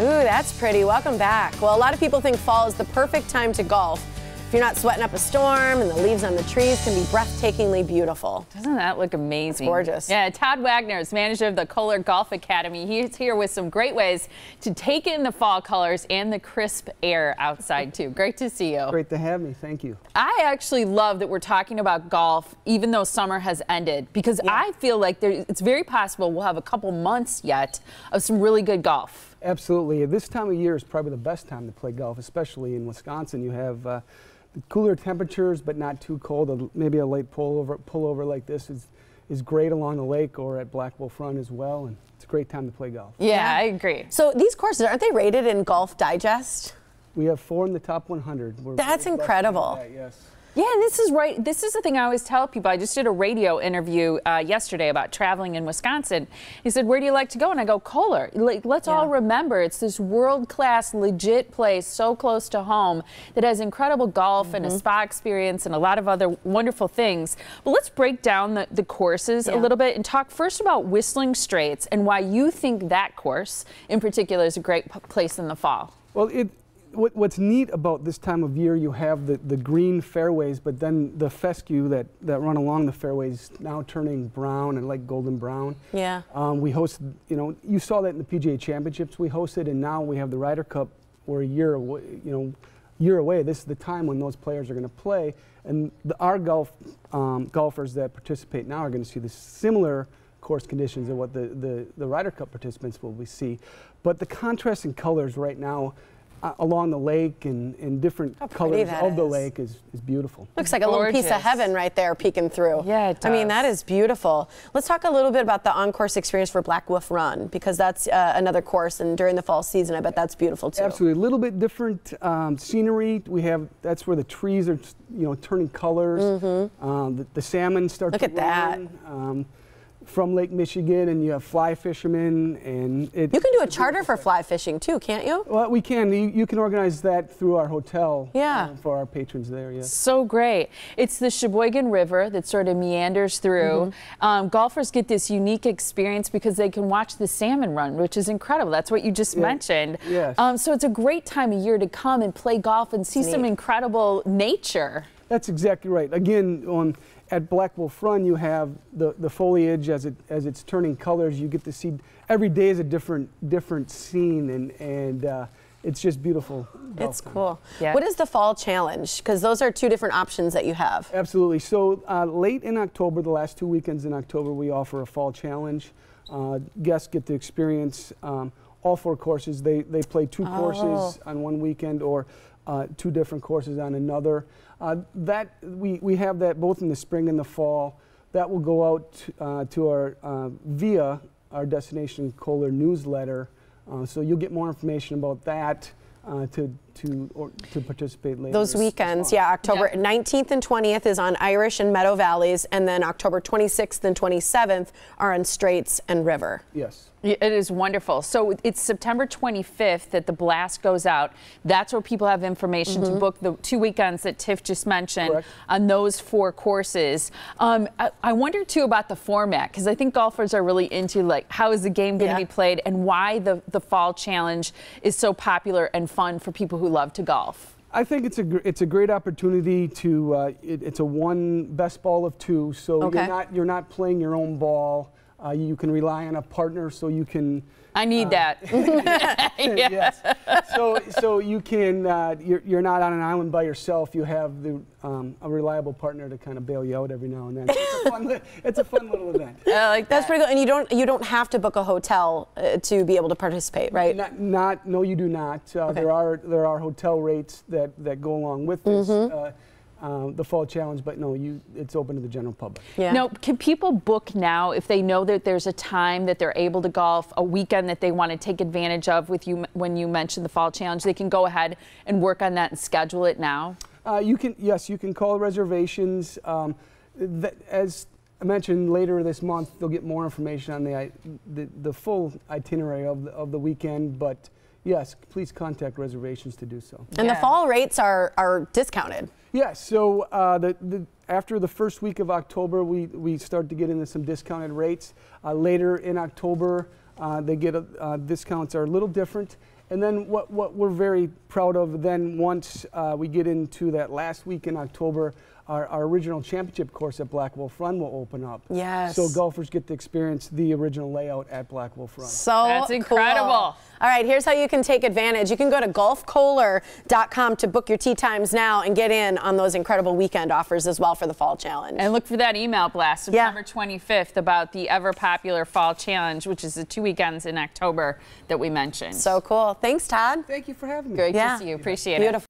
Ooh, that's pretty. Welcome back. Well, a lot of people think fall is the perfect time to golf. If you're not sweating up a storm and the leaves on the trees can be breathtakingly beautiful. Doesn't that look amazing? It's gorgeous. Yeah, Todd Wagner is manager of the Kohler Golf Academy. He's here with some great ways to take in the fall colors and the crisp air outside too. Great to see you. Great to have me. Thank you. I actually love that we're talking about golf even though summer has ended, because yeah. I feel like it's very possible we'll have a couple months yet of some really good golf. Absolutely. This time of year is probably the best time to play golf, especially in Wisconsin. You have cooler temperatures, but not too cold. Maybe a late pullover like this is great along the lake or at Blackwolf Run as well. And it's a great time to play golf. Yeah, I agree. So these courses, aren't they rated in Golf Digest? We have 4 in the top 100. That's incredible. That, yes. Yeah, and this is right. This is the thing I always tell people. I just did a radio interview yesterday about traveling in Wisconsin. He said, "Where do you like to go?" And I go, "Kohler." Like, let's all remember, it's this world-class, legit place so close to home that has incredible golf and a spa experience and a lot of other wonderful things. But let's break down the courses a little bit and talk first about Whistling Straits and why you think that course in particular is a great place in the fall. Well, what's neat about this time of year, you have the green fairways, but then the fescue that run along the fairways now turning brown and like golden brown. Yeah. We hosted, you saw that in the PGA Championships we hosted, and now we have the Ryder Cup. We're a year away, year away. This is the time when those players are going to play, and our golfers that participate now are going to see the similar course conditions of what the Ryder Cup participants will see. But the contrast in colors right now, along the lake and different colors of the lake is beautiful. Looks like a little piece of heaven right there peeking through. Yeah, it does. I mean, that is beautiful. Let's talk a little bit about the on-course experience for Blackwolf Run, because that's another course, and during the fall season, I bet that's beautiful too. Absolutely, a little bit different scenery. That's where the trees are, turning colors. The salmon start to roll in. Look at that. From Lake Michigan, and you have fly fishermen, and you can do a charter for fly fishing too, can't you? Well, we can. You can organize that through our hotel. Yeah. For our patrons there. Yeah. So great. It's the Sheboygan River that sort of meanders through. Golfers get this unique experience because they can watch the salmon run, which is incredible. That's what you just mentioned. Yes. So it's a great time of year to come and play golf and see some incredible nature. That's exactly right. Again, at Blackwolf Run, you have the foliage as it's turning colors. You get to see every day is a different scene, and it's just beautiful. It's cool. Yeah. What is the fall challenge? Because those are 2 different options that you have. Absolutely. So late in October, the last 2 weekends in October, we offer a fall challenge. Guests get to experience all 4 courses. They play 2 courses on one weekend, or 2 different courses on another. That we have that both in the spring and the fall. That will go out to our via our Destination Kohler newsletter. So you'll get more information about that to participate later. Those weekends, yeah, October 19th and 20th is on Irish and Meadow Valleys, and then October 26th and 27th are on Straits and River. Yes. It is wonderful. So it's September 25th that the blast goes out. That's where people have information to book the 2 weekends that Tiff just mentioned. Correct. On those 4 courses. I wonder too about the format, because I think golfers are really into like how is the game going to be played, and why the fall challenge is so popular and fun for people who love to golf. I think it's a great opportunity to it's a one best ball of 2, so you're not playing your own ball. You can rely on a partner, so you can. I need that. Yes. So you can. You're not on an island by yourself. You have a reliable partner to kind of bail you out every now and then. It's a fun little event. I like that. That's pretty good. And you don't have to book a hotel to be able to participate, right? No, you do not. There are hotel rates that go along with this. The fall challenge, but no, it's open to the general public. Yeah. Now, can people book now if they know that there's a time that they're able to golf, a weekend that they want to take advantage of with you when you mentioned the fall challenge? They can go ahead and work on that and schedule it now? You can call reservations. As I mentioned, later this month, they'll get more information on the full itinerary of the weekend, but yes, please contact reservations to do so. And the fall rates are discounted. Yes, so after the first week of October, we start to get into some discounted rates. Later in October, discounts are a little different. And then what we're very proud of then, once we get into that last week in October, our original championship course at Black Wolf Run will open up. Yes. So golfers get to experience the original layout at Black Wolf Run. So that's incredible. Cool. All right, here's how you can take advantage. You can go to golfkohler.com to book your tee times now and get in on those incredible weekend offers as well for the Fall Challenge. And look for that email blast September 25th about the ever-popular Fall Challenge, which is the 2 weekends in October that we mentioned. So cool. Thanks, Todd. Thank you for having me. Great to see you. Appreciate it. Beautiful.